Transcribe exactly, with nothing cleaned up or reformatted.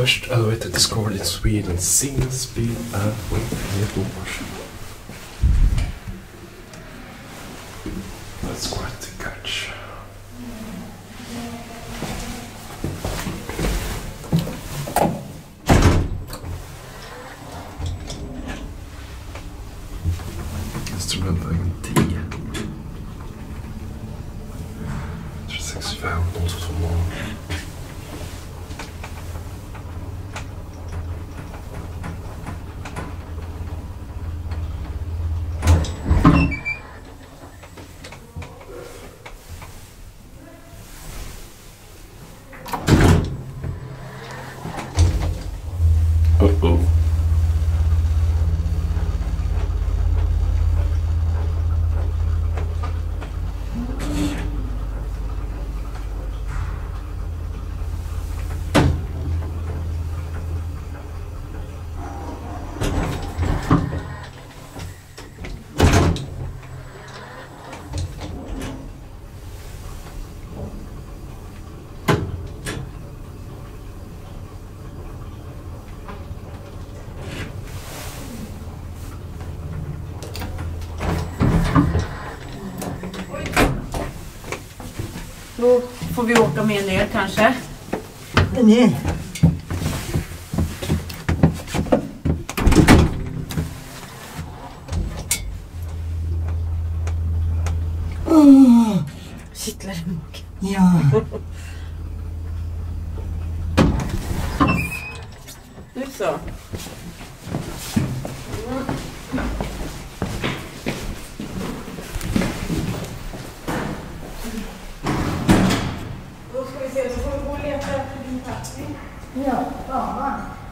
Först arbetar Discord in Sweden. Singspel är på ett år. That's quite the catch. Instrumentvägen tio. tre sextiofem, noll två noll. Då får vi åka med ner kanske. Nej. Åh, oh. Kittlar i magen. Ja. Nu så. Ja, ja.